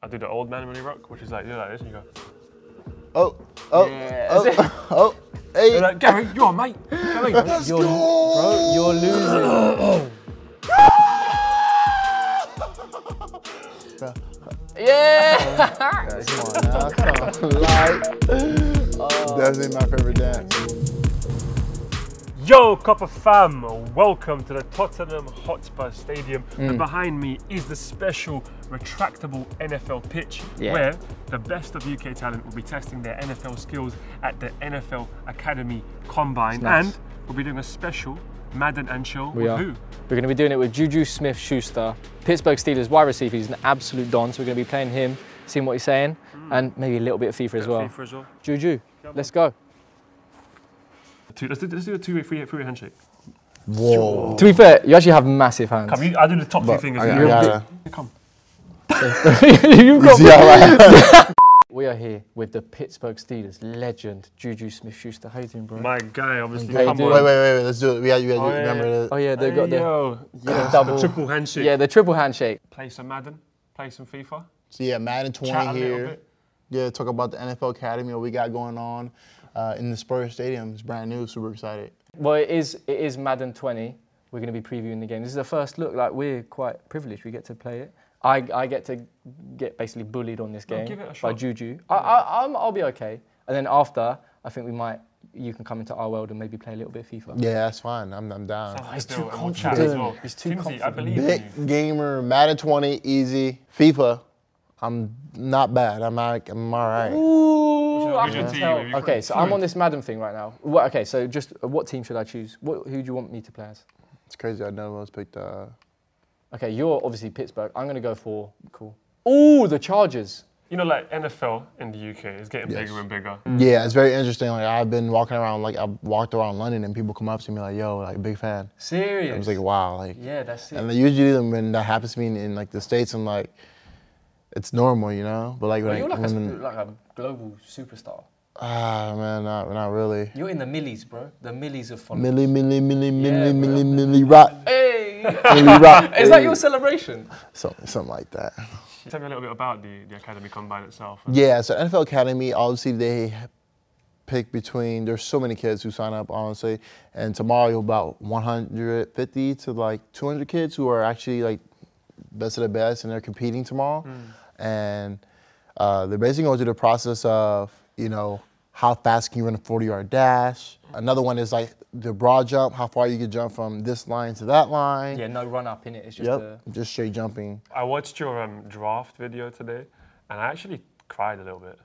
I do the old man money rock, which is like, you do like this and you go, oh, oh, yeah. Oh, hey. You're like, Gary, you're on, mate. Gary, let's go. Bro, you're losing. Yeah! Come on now, come on. That's in my favorite dance. Yo, Copper fam, welcome to the Tottenham Hotspur Stadium. And behind me is the special retractable NFL pitch where the best of UK talent will be testing their NFL skills at the NFL Academy Combine. Nice. And we'll be doing a special Madden and chill with who? We're going to be doing it with Juju Smith-Schuster, Pittsburgh Steelers wide receiver. He's an absolute don, so we're going to be playing him, seeing what he's saying, and maybe a little bit of FIFA as well. Juju, let's go. Let's do a three-way handshake. Whoa. To be fair, you actually have massive hands. Come, I do the top two fingers. Come. You've got me. We are here with the Pittsburgh Steelers legend, Juju Smith-Schuster. How you doing, bro? My guy, obviously. Wait, wait, let's do it. We gotta remember. Oh yeah, they've got the triple handshake. Yeah, the triple handshake. Play some Madden, play some FIFA. So yeah, Madden 20 here. Yeah, talk about the NFL Academy, what we got going on in the Spurs Stadium. It's brand new, super excited. Well, it is Madden 20. We're gonna be previewing the game. This is the first look. Like, we're quite privileged. We get to play it. I get to get basically bullied on this game by Juju. I'll be okay. And then after, I think you can come into our world and maybe play a little bit of FIFA. Yeah, that's fine. I'm down. Oh, he's too confident as well. He's too confident. I believe in you. Gamer, Madden 20, easy. FIFA, I'm not bad. I'm all right. Ooh, okay, so I'm on this Madden thing right now. Okay, so just what team should I choose? Who do you want me to play as? It's crazy. I never was picked. Okay, you're obviously Pittsburgh. I'm going to go for, ooh, the Chargers. You know, like, NFL in the UK is getting bigger and bigger. Yeah, it's very interesting. Like, I've been walking around, like, I walked around London and people come up to me like, yo, like, big fan. Serious? I was like, wow. Like, yeah, that's it. And usually when that happens to me in like, the States, I'm like, it's normal, you know? But like, well, you're like a global superstar. Ah, man, not really. You're in the millies, bro. The millies of fun. Millie rock. Hey! Millie rock. Is that your celebration? Something like that. Tell me a little bit about the Academy Combine itself. Yeah, so NFL Academy, obviously they pick between, there's so many kids who sign up, honestly, and tomorrow you're about 150 to like 200 kids who are actually like best of the best and they're competing tomorrow. And they're basically going through the process of, you know, how fast can you run a 40-yard dash? Another one is like the broad jump, how far you can jump from this line to that line. Yeah, no run up in it, it's just just straight jumping. I watched your draft video today and I actually cried a little bit.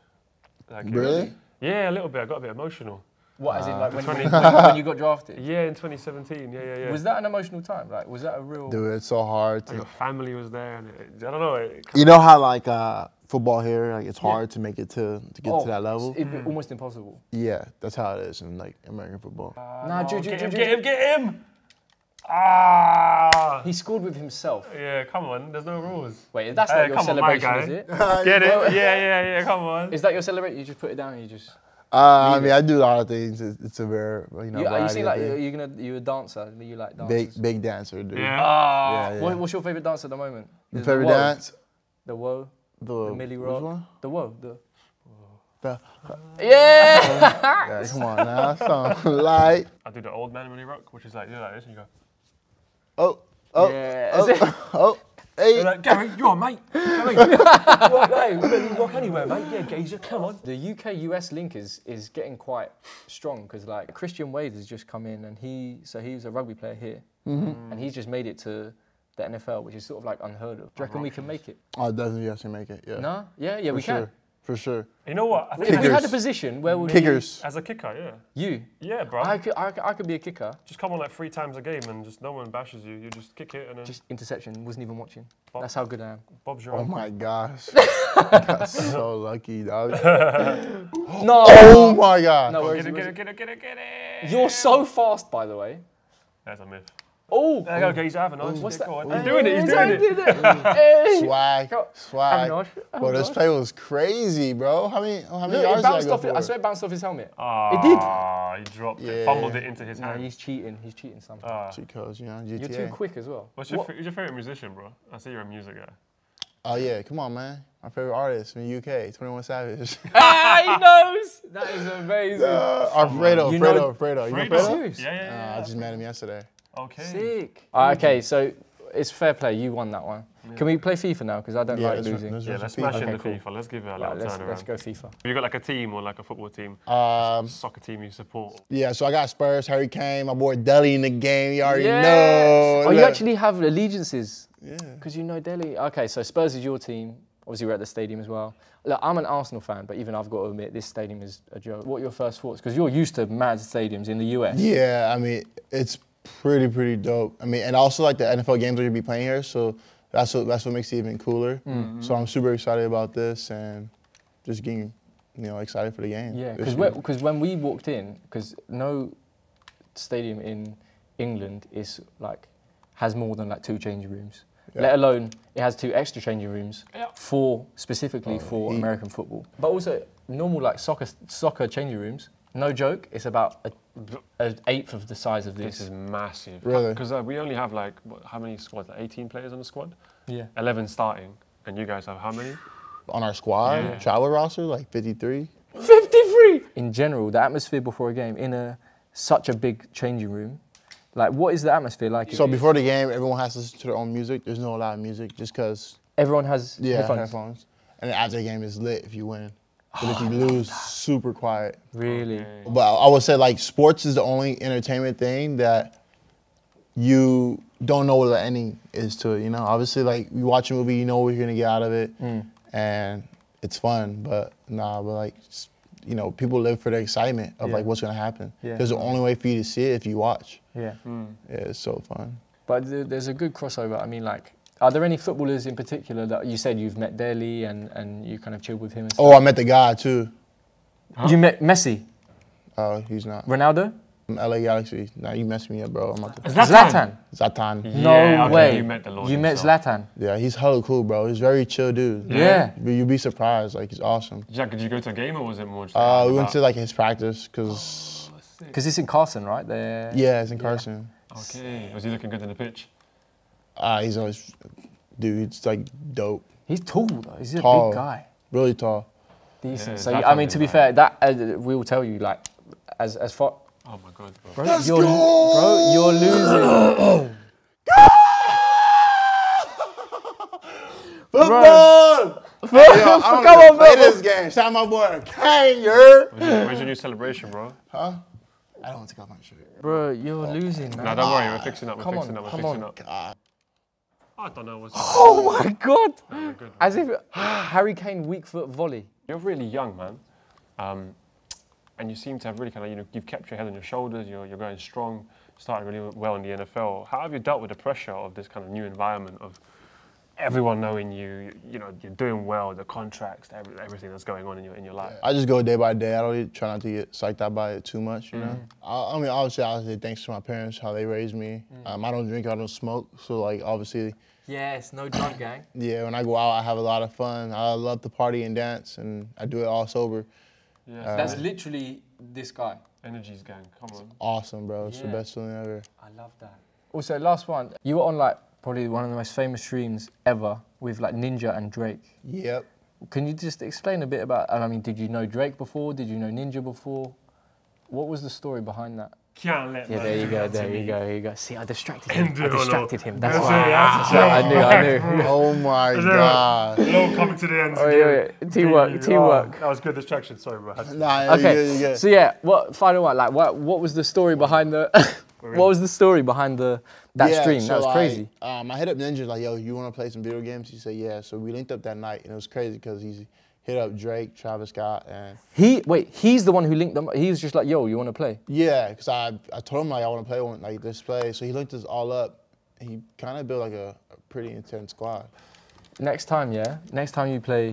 Like, really? Yeah, a little bit, I got a bit emotional. What, as in like when you got drafted? Yeah, in 2017, yeah. Was that an emotional time? Like, was that a real... Dude, it's so hard. Your family was there and I don't know. You know how like, football here, like it's hard to make it to get to that level. It's almost impossible. Yeah, that's how it is in like American football. Nah, Juju, get him! Ah! He scored with himself. Yeah, come on, there's no rules. Wait, that's not your celebration, is it? Get it? Yeah, come on. Is that your celebration? You just put it down and you just... I mean, I do a lot of things. It's a very, you know, you see, like, you're a dancer. You like dance. Big dancer, dude. Yeah. What's your favorite dance at the moment? Your favorite dance? The woe. The Millie Rock. One? The woe. Yeah, come on now, something light. I do the old man Millie Rock, which is like, you do like this and you go, oh. Hey. They're like, Gary, you're on, mate. Gary, you walk anywhere, mate. Yeah, Gazer, come on. The UK-US link is getting quite strong because, like, Christian Wade has just come in and he's a rugby player here, and he's just made it to the NFL, which is sort of like unheard of. Do you reckon we can make it? Oh, definitely, yes, we make it. Yeah. No? Yeah, we can. For sure. You know what? I think if you had a position, where would you... As a kicker, yeah. You? Yeah, bro. I could be a kicker. Just come on like 3 times a game and just no one bashes you. You just kick it and then... Just interception. Wasn't even watching. That's how good I am. Bob's your own. Oh my gosh. I got so lucky, dog. No. Oh my God. No, get it. You're so fast, by the way. That's a myth. Oh! There you go, Gazer, have a nice. What's that? He's doing it. Swag. Bro, this play was crazy, bro. How many yards did I go for? I swear it bounced off his helmet. It did. Ah, he dropped it, fumbled it into his hand. No, he's cheating sometimes. Cheat codes, you know, GTA. You're too quick as well. Who's your favourite musician, bro? I see you're a music guy. Oh yeah, come on, man. My favorite artist from the UK, 21 Savage. Ah, he knows! That is amazing. Fredo. You know Fredo? Yeah. I just met him yesterday. Okay. Sick. Okay, so it's fair play. You won that one. Yeah. Can we play FIFA now? Because I don't like losing. Let's smash into FIFA. Let's give it a little turnaround. Let's go FIFA. Have you got like a team or like a football team? Soccer team you support? Yeah, so I got Spurs, Harry Kane, my boy Dele in the game. You already know. Oh, you actually have allegiances? Yeah. Because you know Dele. Okay, so Spurs is your team. Obviously, we're at the stadium as well. Look, I'm an Arsenal fan, but even I've got to admit, this stadium is a joke. What are your first thoughts? Because you're used to mad stadiums in the US. Yeah, I mean, it's pretty dope. I mean, and also like the NFL games are going to be playing here, so that's what makes it even cooler. Mm-hmm. So I'm super excited about this and just getting, you know, excited for the game. Yeah, because when we walked in, because no stadium in England is like, has more than like 2 changing rooms. Yeah. Let alone, it has 2 extra changing rooms specifically for American football. But also, normal like soccer changing rooms, no joke, it's about an 1/8 of the size of this. This is massive. Really? Because we only have like, how many squads? Like 18 players on the squad? Yeah. 11 starting, and you guys have how many? On our squad, travel roster, like 53. 53! In general, the atmosphere before a game in such a big changing room, like, what is the atmosphere like? So before the game, everyone has to listen to their own music. There's no loud music just because... Everyone has headphones. And then after the game, it's lit if you win. But if you lose, super quiet. Really? But I would say, like, sports is the only entertainment thing that you don't know what the ending is to it, you know? Obviously, like, you watch a movie, you know what you're going to get out of it. Mm. And it's fun, but like... You know, people live for the excitement of like what's gonna happen. Yeah. There's the only way for you to see it if you watch. Yeah. Mm. Yeah, it's so fun. But there's a good crossover. I mean, like, are there any footballers in particular that you said you've met Dele and you kind of chilled with him and stuff? Oh, I met the guy too. Huh? You met Messi? Oh, he's not. Ronaldo? From LA Galaxy. Nah, you messed me up, bro. I'm not Zlatan. No way. You met the Lord. You met Zlatan. Yeah, he's hella cool, bro. He's a very chill dude. Yeah. You'd be surprised. Like, he's awesome. Jack, did you go to a game or was it more just we went to like his practice because... Because it's in Carson, right? Yeah, it's in Carson. Okay. Was he looking good on the pitch? He's always... Dude, he's like dope. He's tall, though. He's a big guy. Really tall. Decent. Yeah, so, I mean, to be fair, that we will tell you, like, as far... Oh my God, bro. Bro, you're losing. Football! Come on, bro. Play this game. Shout out my boy, Kane. Where's your new celebration, bro? Huh? I don't want to take off my shirt. Bro, you're losing, man. Nah, don't worry. We're fixing up. We're fixing up. I don't know what's going on. My God. As if Harry Kane weak foot volley. You're really young, man. And you seem to have really kind of, you know, you've kept your head on your shoulders, you're going strong, starting really well in the NFL. How have you dealt with the pressure of this kind of new environment of everyone knowing you, you know, you're doing well, the contracts, everything that's going on in your life? I just go day by day. I don't really try not to get psyched out by it too much, you know? I mean, obviously, I say thanks to my parents, how they raised me. I don't drink, I don't smoke, so like, obviously... Yes, no drug gang. Yeah, when I go out, I have a lot of fun. I love to party and dance, and I do it all sober. Yeah. That's literally this guy. Energy's gang, come on. It's awesome, bro. It's the best feeling ever. I love that. Also, last one. You were on like probably one of the most famous streams ever with like Ninja and Drake. Yep. Can you just explain a bit about, and I mean, did you know Drake before? Did you know Ninja before? What was the story behind that? Can't let there you go. See, I distracted him. I distracted him. That's why. I knew. Oh my God. Low coming to the end. Teamwork. That was good distraction. Sorry, bro. Nah, okay. You're good. So yeah, final one? Like, what was the story behind the? What was the story behind that stream? So that was crazy. I hit up Ninja like, yo, you want to play some video games? He said, yeah. So we linked up that night, and it was crazy because he's. Hit up Drake, Travis Scott, and... He's the one who linked them. He was just like, yo, you want to play? Yeah, because I told him, like, I want to play one, like, this play. So he linked us all up. He kind of built, like, a pretty intense squad. Next time, yeah? Next time you play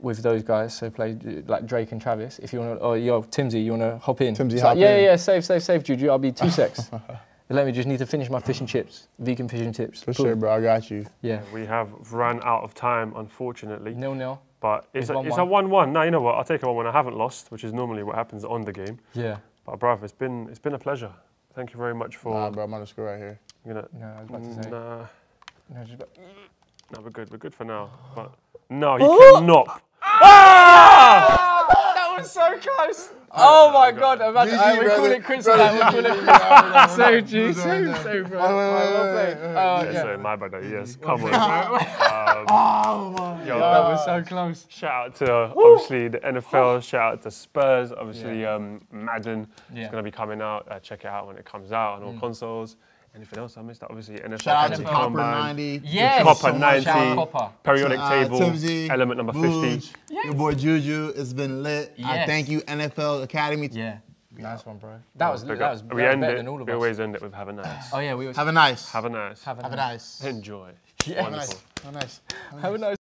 with those guys, so play, like, Drake and Travis, if you want to... Oh, yo, Timzy, you want to hop in? Timzy, hop in. Yeah, save, Juju. I'll be 2 secs. Let me just need to finish my fish and chips, vegan fish and chips. For sure, bro, I got you. Yeah. We have run out of time, unfortunately. 0-0. But it's a 1-1. Now, you know what? I'll take a 1-1. I haven't lost, which is normally what happens on the game. Yeah. But, bruv, it's been a pleasure. Thank you very much for... Nah, bro, I'm on the score right here. I'm about to say... Nah. No, just... No, we're good for now. But no, you cannot. Ah! That was so close. Oh my God! We call it quits for that. We call it so juicy, so bro. Yeah, so my bad. Yes, come on. Oh my God! That was so close. Shout out to obviously the NFL. Shout out to Spurs. Obviously, Madden is going to be coming out. Check it out when it comes out on all consoles. Anything else I missed? Obviously, NFL Academy Combine, Copa90, periodic table, element number 50. Your boy Juju, it's been lit. I thank you, NFL Academy. Yeah, nice one, bro. That was better than all of us. We always end it with have a nice. Oh yeah, we always have a nice. Have a nice. Enjoy. Have a nice.